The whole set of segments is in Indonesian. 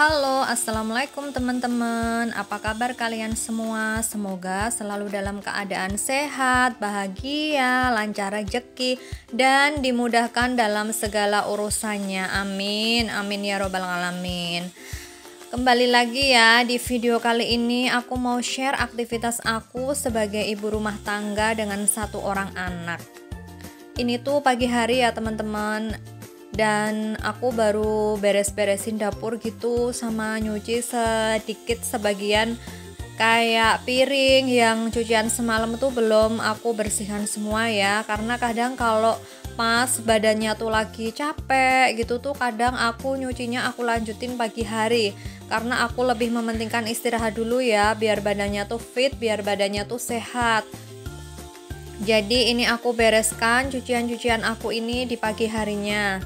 Halo, assalamualaikum teman-teman. Apa kabar kalian semua? Semoga selalu dalam keadaan sehat, bahagia, lancar rezeki, dan dimudahkan dalam segala urusannya. Amin, amin ya robbal alamin. Kembali lagi ya, di video kali ini aku mau share aktivitas aku sebagai ibu rumah tangga dengan satu orang anak. Ini tuh pagi hari ya teman-teman, dan aku baru beres-beresin dapur gitu sama nyuci sedikit sebagian kayak piring yang cucian semalam tuh belum aku bersihkan semua ya, karena kadang kalau pas badannya tuh lagi capek gitu tuh kadang aku nyucinya aku lanjutin pagi hari, karena aku lebih mementingkan istirahat dulu ya biar badannya tuh fit, biar badannya tuh sehat. Jadi ini aku bereskan cucian-cucian aku ini di pagi harinya.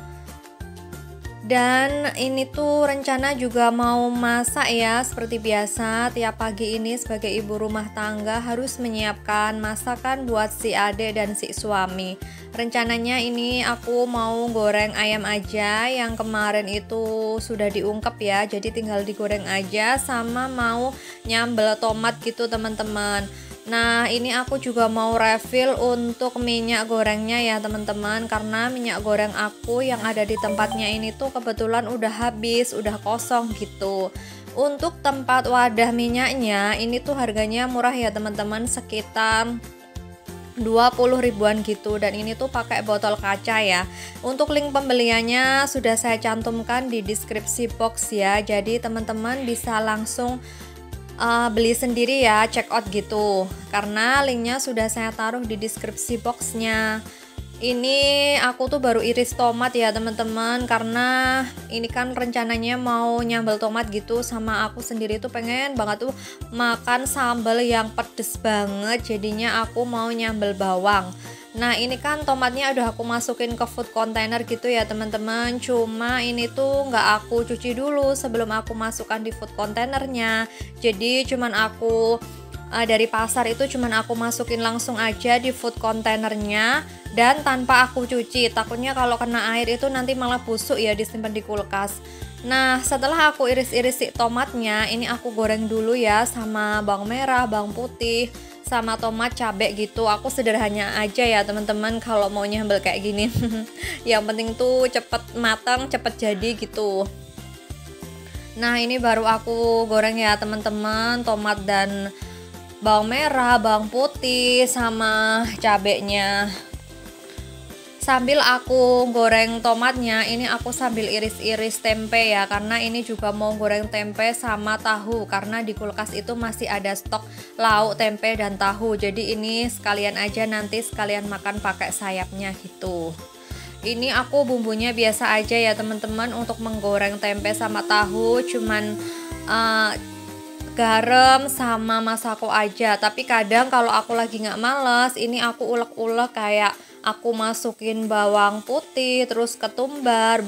Dan ini tuh rencana juga mau masak ya, seperti biasa tiap pagi ini sebagai ibu rumah tangga harus menyiapkan masakan buat si adik dan si suami. Rencananya ini aku mau goreng ayam aja yang kemarin itu sudah diungkep ya, jadi tinggal digoreng aja, sama mau nyambel tomat gitu teman-teman. Nah ini aku juga mau refill untuk minyak gorengnya ya teman-teman, karena minyak goreng aku yang ada di tempatnya ini tuh kebetulan udah habis, udah kosong gitu. Untuk tempat wadah minyaknya ini tuh harganya murah ya teman-teman, sekitar 20 ribuan gitu, dan ini tuh pakai botol kaca ya. Untuk link pembeliannya sudah saya cantumkan di deskripsi box ya, jadi teman-teman bisa langsung beli sendiri ya, check out gitu, karena linknya sudah saya taruh di deskripsi boxnya. Ini aku tuh baru iris tomat ya teman-teman, karena ini kan rencananya mau nyambel tomat gitu, sama aku sendiri tuh pengen banget tuh makan sambal yang pedes banget, jadinya aku mau nyambel bawang. Nah ini kan tomatnya udah aku masukin ke food container gitu ya teman-teman, cuma ini tuh nggak aku cuci dulu sebelum aku masukkan di food containernya. Jadi cuman aku dari pasar itu cuman aku masukin langsung aja di food containernya, dan tanpa aku cuci, takutnya kalau kena air itu nanti malah busuk ya disimpan di kulkas. Nah setelah aku iris-iris si tomatnya, ini aku goreng dulu ya sama bawang merah, bawang putih, sama tomat, cabai gitu. Aku sederhana aja ya teman-teman kalau mau nyambel kayak gini. Yang penting tuh cepet matang, cepet jadi gitu. Nah ini baru aku goreng ya teman-teman, tomat dan bawang merah, bawang putih, sama cabainya. Sambil aku goreng tomatnya, ini aku sambil iris-iris tempe ya, karena ini juga mau goreng tempe sama tahu, karena di kulkas itu masih ada stok lauk tempe dan tahu, jadi ini sekalian aja nanti sekalian makan pakai sayapnya gitu. Ini aku bumbunya biasa aja ya teman-teman untuk menggoreng tempe sama tahu, cuman garam sama masako aja. Tapi kadang kalau aku lagi nggak males, ini aku ulek-ulek kayak aku masukin bawang putih, terus ketumbar,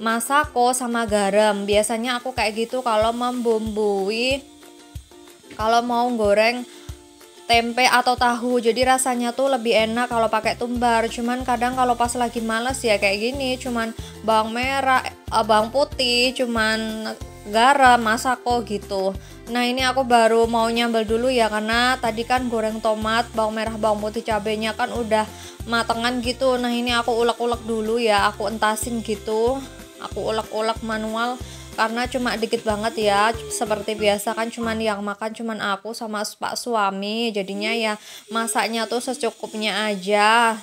masako sama garam. Biasanya aku kayak gitu kalau membumbui, kalau mau goreng tempe atau tahu. Jadi rasanya tuh lebih enak kalau pakai tumbar. Cuman kadang kalau pas lagi males ya kayak gini, cuman bawang merah, bawang putih, cuman garam, masako gitu. Nah ini aku baru mau nyambel dulu ya, karena tadi kan goreng tomat, bawang merah, bawang putih, cabenya kan udah matengan gitu. Nah ini aku ulek-ulek dulu ya, aku entasin gitu, aku ulek-ulek manual, karena cuma dikit banget ya. Seperti biasa kan cuman yang makan cuman aku sama pak suami, jadinya ya masaknya tuh secukupnya aja.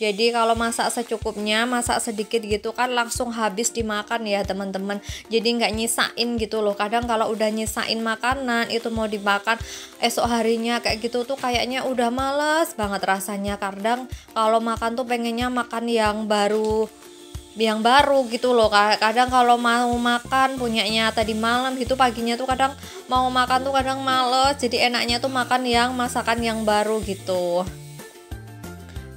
Jadi kalau masak secukupnya, masak sedikit gitu kan langsung habis dimakan ya teman-teman. Jadi nggak nyisain gitu loh. Kadang kalau udah nyisain makanan itu mau dimakan esok harinya kayak gitu tuh kayaknya udah males banget rasanya. Kadang kalau makan tuh pengennya makan yang baru gitu loh. Kadang kalau mau makan punyanya tadi malam gitu, paginya tuh kadang mau makan tuh kadang males. Jadi enaknya tuh makan yang masakan yang baru gitu.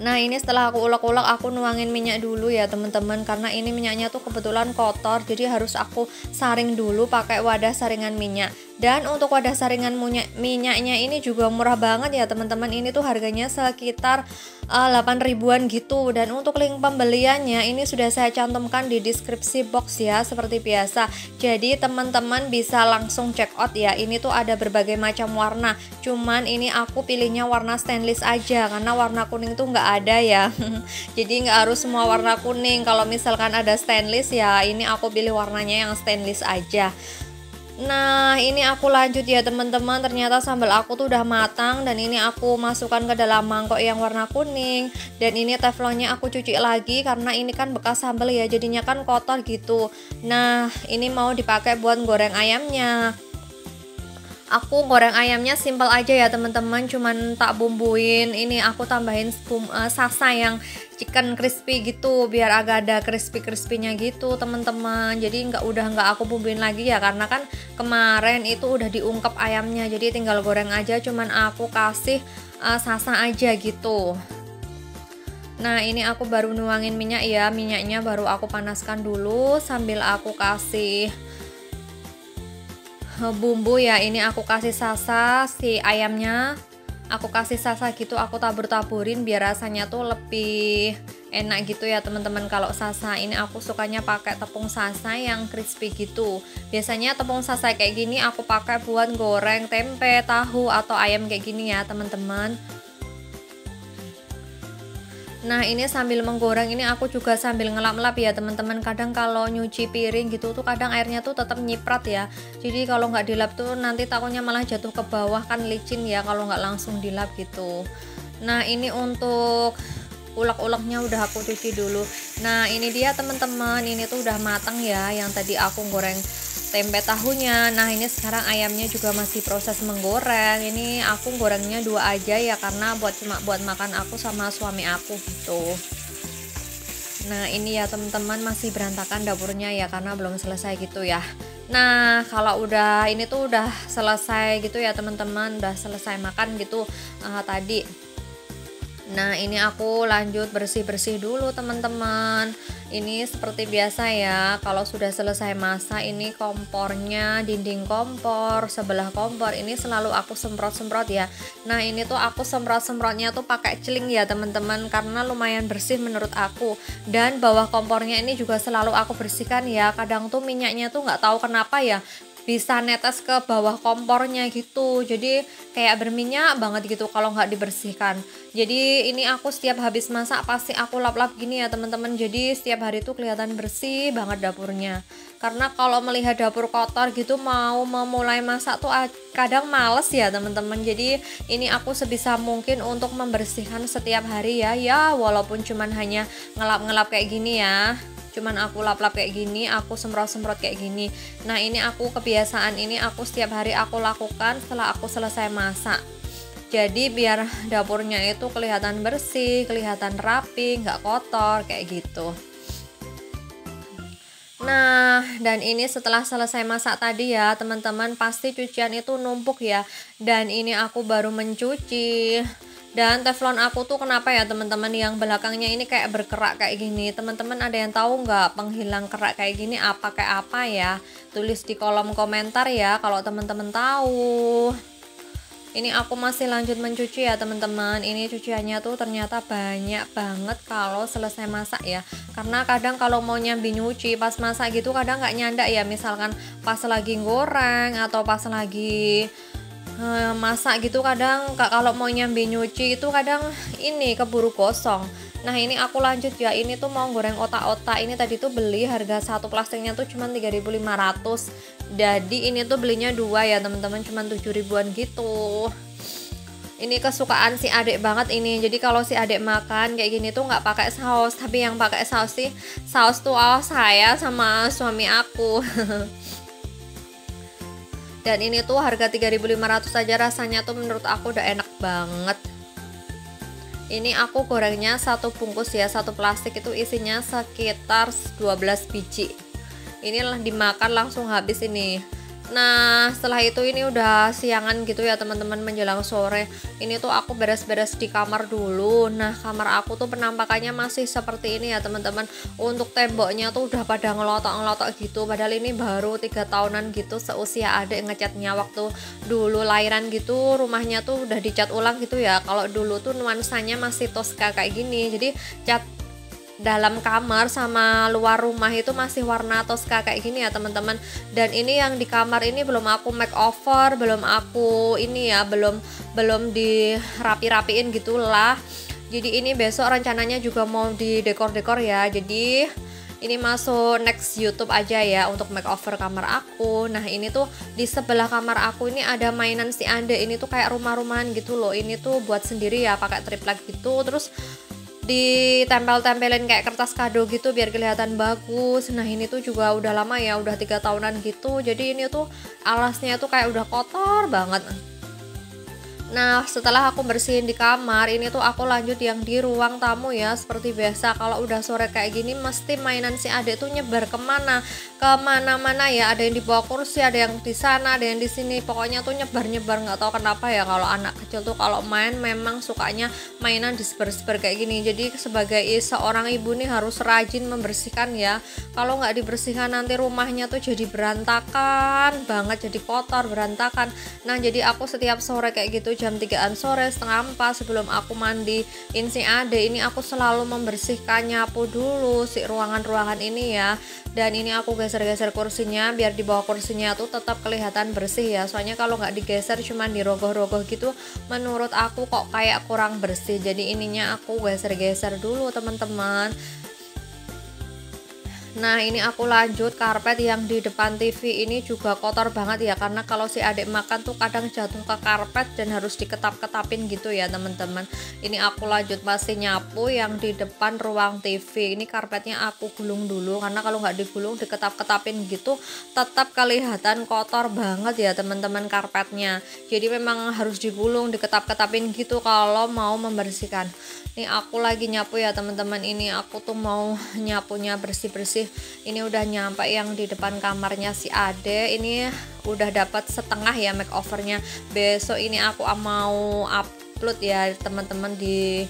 Nah ini setelah aku ulek-ulek, aku nuangin minyak dulu ya teman-teman, karena ini minyaknya tuh kebetulan kotor, jadi harus aku saring dulu pakai wadah saringan minyak. Dan untuk wadah saringan minyaknya ini juga murah banget ya teman-teman. Ini tuh harganya sekitar 8 ribuan gitu. Dan untuk link pembeliannya ini sudah saya cantumkan di deskripsi box ya, seperti biasa. Jadi teman-teman bisa langsung check out ya. Ini tuh ada berbagai macam warna, cuman ini aku pilihnya warna stainless aja, karena warna kuning tuh nggak ada ya. Jadi nggak harus semua warna kuning. Kalau misalkan ada stainless ya, ini aku pilih warnanya yang stainless aja. Nah ini aku lanjut ya teman-teman. Ternyata sambal aku tuh udah matang, dan ini aku masukkan ke dalam mangkok yang warna kuning. Dan ini teflonnya aku cuci lagi, karena ini kan bekas sambal ya, jadinya kan kotor gitu. Nah ini mau dipakai buat goreng ayamnya. Aku goreng ayamnya simpel aja ya teman-teman, cuman tak bumbuin. Ini aku tambahin salsa yang chicken crispy gitu, biar agak ada crispy-crispynya gitu teman-teman. Jadi udah nggak aku bumbuin lagi ya, karena kan kemarin itu udah diungkep ayamnya, jadi tinggal goreng aja. Cuman aku kasih salsa aja gitu. Nah ini aku baru nuangin minyak ya. Minyaknya baru aku panaskan dulu, sambil aku kasih bumbu ya. Ini aku kasih salsa si ayamnya, aku kasih salsa gitu, aku tabur-taburin biar rasanya tuh lebih enak gitu ya teman-teman. Kalau salsa ini aku sukanya pakai tepung salsa yang crispy gitu. Biasanya tepung salsa kayak gini aku pakai buat goreng tempe, tahu, atau ayam kayak gini ya teman-teman. Nah ini sambil menggoreng ini aku juga sambil ngelap-lap ya teman-teman. Kadang kalau nyuci piring gitu tuh kadang airnya tuh tetap nyiprat ya. Jadi kalau nggak dilap tuh nanti takutnya malah jatuh ke bawah, kan licin ya kalau nggak langsung dilap gitu. Nah ini untuk ulek-uleknya udah aku cuci dulu. Nah ini dia teman-teman, ini tuh udah matang ya, yang tadi aku goreng tempe tahunya. Nah ini sekarang ayamnya juga masih proses menggoreng. Ini aku gorengnya dua aja ya, karena cuma buat makan aku sama suami aku gitu. Nah ini ya teman-teman, masih berantakan dapurnya ya, karena belum selesai gitu ya. Nah kalau udah ini tuh udah selesai gitu ya teman-teman, udah selesai makan gitu tadi. Nah ini aku lanjut bersih-bersih dulu teman-teman. Ini seperti biasa ya, kalau sudah selesai masak ini kompornya, dinding kompor, sebelah kompor ini selalu aku semprot-semprot ya. Nah ini tuh aku semprot-semprotnya tuh pakai celing ya teman-teman, karena lumayan bersih menurut aku. Dan bawah kompornya ini juga selalu aku bersihkan ya. Kadang tuh minyaknya tuh nggak tahu kenapa ya bisa netes ke bawah kompornya gitu, jadi kayak berminyak banget gitu kalau nggak dibersihkan. Jadi ini aku setiap habis masak pasti aku lap-lap gini ya teman-teman, jadi setiap hari tuh kelihatan bersih banget dapurnya. Karena kalau melihat dapur kotor gitu mau memulai masak tuh kadang males ya teman-teman. Jadi ini aku sebisa mungkin untuk membersihkan setiap hari ya, walaupun cuman hanya ngelap-ngelap kayak gini ya. Cuman aku lap-lap kayak gini, aku semprot-semprot kayak gini. Nah ini aku kebiasaan ini aku setiap hari aku lakukan setelah aku selesai masak. Jadi biar dapurnya itu kelihatan bersih, kelihatan rapi, nggak kotor kayak gitu. Nah dan ini setelah selesai masak tadi ya teman-teman, pasti cucian itu numpuk ya. Dan ini aku baru mencuci. Dan teflon aku tuh kenapa ya teman-teman, yang belakangnya ini kayak berkerak kayak gini. Teman-teman ada yang tahu nggak penghilang kerak kayak gini apa kayak apa ya? Tulis di kolom komentar ya kalau teman-teman tahu. Ini aku masih lanjut mencuci ya teman-teman. Ini cuciannya tuh ternyata banyak banget kalau selesai masak ya. Karena kadang kalau mau nyambi nyuci pas masak gitu kadang nggak nyandak ya. Misalkan pas lagi goreng atau pas lagi masak gitu, kadang kalau mau nyambi nyuci itu kadang ini keburu gosong. Nah ini aku lanjut ya, ini tuh mau goreng otak-otak. Ini tadi tuh beli harga satu plastiknya tuh cuman 3.500. Jadi ini tuh belinya dua ya teman-teman, cuman 7 ribuan gitu. Ini kesukaan si adik banget ini. Jadi kalau si adik makan kayak gini tuh nggak pakai saus, tapi yang pakai saus sih saus tuh saya sama suami aku. Dan ini tuh harga 3.500 aja, rasanya tuh menurut aku udah enak banget. Ini aku gorengnya satu bungkus ya, satu plastik itu isinya sekitar 12 biji. Ini dimakan langsung habis ini. Nah setelah itu ini udah siangan gitu ya teman-teman, menjelang sore. Ini tuh aku beres-beres di kamar dulu. Nah kamar aku tuh penampakannya masih seperti ini ya teman-teman. Untuk temboknya tuh udah pada ngelotok-ngelotok gitu. Padahal ini baru 3 tahunan gitu, seusia adik ngecatnya waktu dulu lahiran gitu. Rumahnya tuh udah dicat ulang gitu ya. Kalau dulu tuh nuansanya masih Tosca kayak gini. Jadi cat dalam kamar sama luar rumah itu masih warna Tosca kayak gini ya teman-teman. Dan ini yang di kamar ini belum aku makeover, belum aku ini ya, belum dirapi-rapiin gitulah. Jadi ini besok rencananya juga mau di dekor-dekor ya. Jadi ini masuk next YouTube aja ya untuk makeover kamar aku. Nah ini tuh di sebelah kamar aku ini ada mainan si Ande. Ini tuh kayak rumah-rumahan gitu loh. Ini tuh buat sendiri ya, pakai triplek gitu. Terus ditempel-tempelin kayak kertas kado gitu biar kelihatan bagus. Nah ini tuh juga udah lama ya, udah 3 tahunan gitu. Jadi ini tuh alasnya tuh kayak udah kotor banget. Nah setelah aku bersihin di kamar, ini tuh aku lanjut yang di ruang tamu ya. Seperti biasa kalau udah sore kayak gini mesti mainan si adik tuh nyebar kemana-mana ya. Ada yang di bawah kursi, ada yang di sana, ada yang di sini. Pokoknya tuh nyebar-nyebar, nggak tahu kenapa ya. Kalau anak kecil tuh kalau main memang sukanya mainan disebar-sebar kayak gini. Jadi sebagai seorang ibu nih harus rajin membersihkan ya. Kalau nggak dibersihkan nanti rumahnya tuh jadi berantakan banget, jadi kotor berantakan. Nah jadi aku setiap sore kayak gitu, jam 3-an sore, setengah 4 sebelum aku mandiin si Ade ini aku selalu membersihkan, nyapu dulu si ruangan-ruangan ini ya. Dan ini aku geser-geser kursinya biar di bawah kursinya tuh tetap kelihatan bersih ya. Soalnya kalau nggak digeser cuman dirogoh-rogoh gitu, menurut aku kok kayak kurang bersih. Jadi ininya aku geser-geser dulu teman-teman. Nah ini aku lanjut, karpet yang di depan TV ini juga kotor banget ya, karena kalau si adik makan tuh kadang jatuh ke karpet dan harus diketap-ketapin gitu ya teman-teman. Ini aku lanjut masih nyapu yang di depan ruang TV. Ini karpetnya aku gulung dulu, karena kalau nggak digulung diketap-ketapin gitu tetap kelihatan kotor banget ya teman-teman karpetnya. Jadi memang harus digulung, diketap-ketapin gitu kalau mau membersihkan. Ini aku lagi nyapu ya teman-teman. Ini aku tuh mau nyapunya bersih-bersih. Ini udah nyampe yang di depan kamarnya si Ade. Ini udah dapat setengah ya makeovernya. Besok ini aku mau upload ya teman-teman di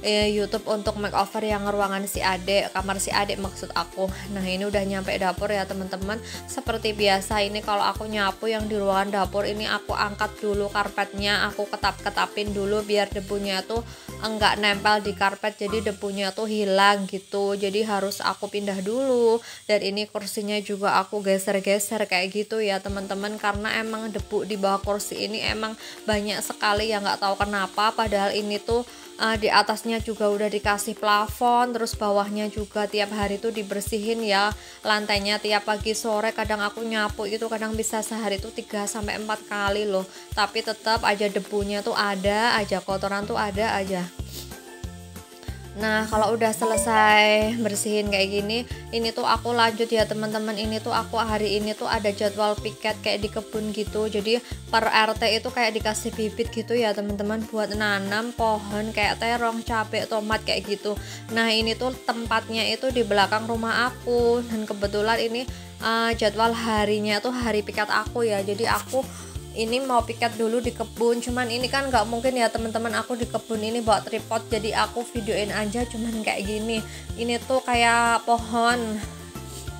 YouTube untuk makeover yang ruangan si Ade, kamar si Ade maksud aku. Nah ini udah nyampe dapur ya teman-teman. Seperti biasa ini kalau aku nyapu yang di ruangan dapur ini aku angkat dulu karpetnya, aku ketap-ketapin dulu biar debunya tuh enggak nempel di karpet, jadi debunya tuh hilang gitu. Jadi harus aku pindah dulu. Dan ini kursinya juga aku geser-geser kayak gitu ya teman-teman, karena emang debu di bawah kursi ini emang banyak sekali ya, nggak tahu kenapa. Padahal ini tuh di atasnya juga udah dikasih plafon, terus bawahnya juga tiap hari tuh dibersihin ya. Lantainya tiap pagi sore kadang aku nyapu itu kadang bisa sehari tuh 3-4 kali loh. Tapi tetap aja debunya tuh ada aja, kotoran tuh ada aja. Nah kalau udah selesai bersihin kayak gini, ini tuh aku lanjut ya teman-teman. Ini tuh aku hari ini tuh ada jadwal piket kayak di kebun gitu. Jadi per RT itu kayak dikasih bibit gitu ya teman-teman, buat nanam pohon kayak terong, cabai, tomat kayak gitu. Nah ini tuh tempatnya itu di belakang rumah aku. Dan kebetulan ini jadwal harinya tuh hari piket aku ya. Jadi aku ini mau piket dulu di kebun, cuman ini kan nggak mungkin ya teman-teman aku di kebun ini bawa tripod, jadi aku videoin aja cuman kayak gini. Ini tuh kayak pohon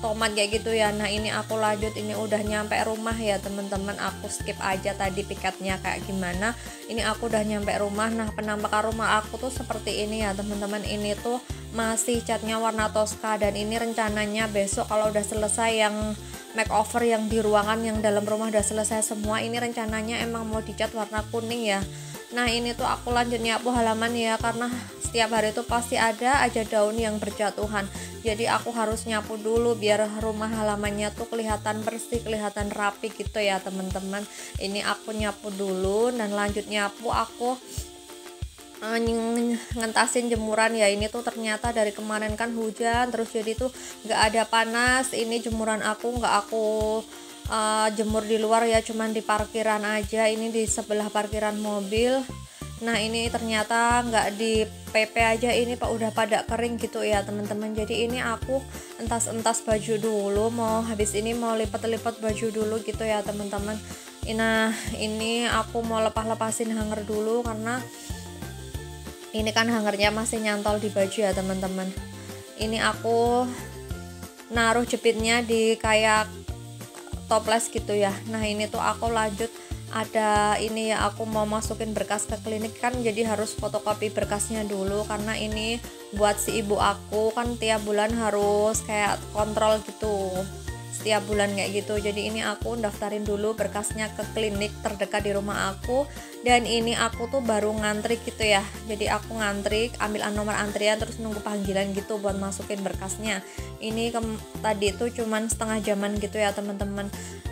tomat kayak gitu ya. Nah ini aku lanjut, ini udah nyampe rumah ya teman-teman. Aku skip aja tadi piketnya kayak gimana. Ini aku udah nyampe rumah. Nah penampakan rumah aku tuh seperti ini ya teman-teman. Ini tuh masih catnya warna Tosca. Dan ini rencananya besok kalau udah selesai yang makeover yang di ruangan yang dalam rumah udah selesai semua, ini rencananya emang mau dicat warna kuning ya. Nah ini tuh aku lanjut nyapu halaman ya, karena setiap hari tuh pasti ada aja daun yang berjatuhan. Jadi aku harus nyapu dulu biar rumah halamannya tuh kelihatan bersih, kelihatan rapi gitu ya teman-teman. Ini aku nyapu dulu dan lanjut nyapu aku ngentasin jemuran ya. Ini tuh ternyata dari kemarin kan hujan terus, jadi tuh nggak ada panas. Ini jemuran aku nggak aku jemur di luar ya, cuman di parkiran aja. Ini di sebelah parkiran mobil. Nah ini ternyata nggak di PP aja, ini Pak udah pada kering gitu ya teman-teman. Jadi ini aku entas-entas baju dulu, mau habis ini mau lipat-lipat baju dulu gitu ya teman-teman. Nah ini aku mau lepas-lepasin hanger dulu karena ini kan hangernya masih nyantol di baju ya teman-teman. Ini aku naruh jepitnya di kayak toples gitu ya. Nah ini tuh aku lanjut, ada ini ya, aku mau masukin berkas ke klinik kan, jadi harus fotokopi berkasnya dulu karena ini buat si ibu aku kan tiap bulan harus kayak kontrol gitu, setiap bulan kayak gitu. Jadi ini aku daftarin dulu berkasnya ke klinik terdekat di rumah aku, dan ini aku tuh baru ngantri gitu ya. Jadi aku ngantri, ambil nomor antrian terus nunggu panggilan gitu buat masukin berkasnya. Ini tadi itu cuman setengah jaman gitu ya teman-teman.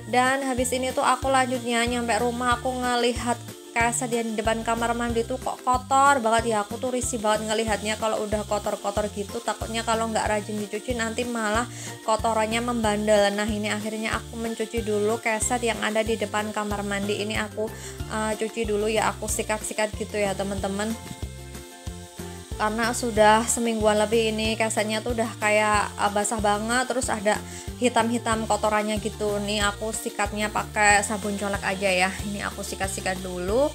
Dan habis ini tuh aku lanjutnya nyampe rumah, aku ngelihat kesedihan di depan kamar mandi tuh kok kotor banget ya. Aku tuh risih banget ngelihatnya kalau udah kotor-kotor gitu, takutnya kalau nggak rajin dicuci nanti malah kotorannya membandel. Nah ini akhirnya aku mencuci dulu keset yang ada di depan kamar mandi ini, aku cuci dulu ya, aku sikat-sikat gitu ya teman-teman. Karena sudah semingguan lebih ini kesetnya tuh udah kayak basah banget, terus ada hitam-hitam kotorannya gitu. Nih aku sikatnya pakai sabun colek aja ya. Ini aku sikat-sikat dulu.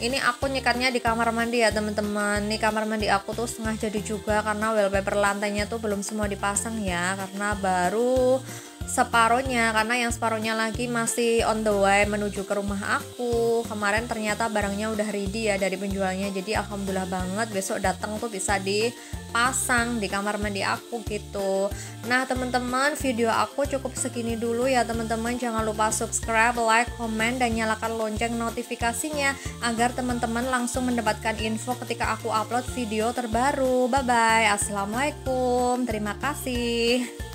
Ini aku nyikatnya di kamar mandi ya teman-teman. Nih kamar mandi aku tuh setengah jadi juga karena wallpaper lantainya tuh belum semua dipasang ya, karena baru separohnya, karena yang separohnya lagi masih on the way menuju ke rumah aku. Kemarin ternyata barangnya udah ready ya dari penjualnya, jadi alhamdulillah banget, besok datang tuh bisa dipasang di kamar mandi aku gitu. Nah teman-teman, video aku cukup segini dulu ya teman-teman. Jangan lupa subscribe, like, komen, dan nyalakan lonceng notifikasinya agar teman-teman langsung mendapatkan info ketika aku upload video terbaru. Bye bye, assalamualaikum, terima kasih.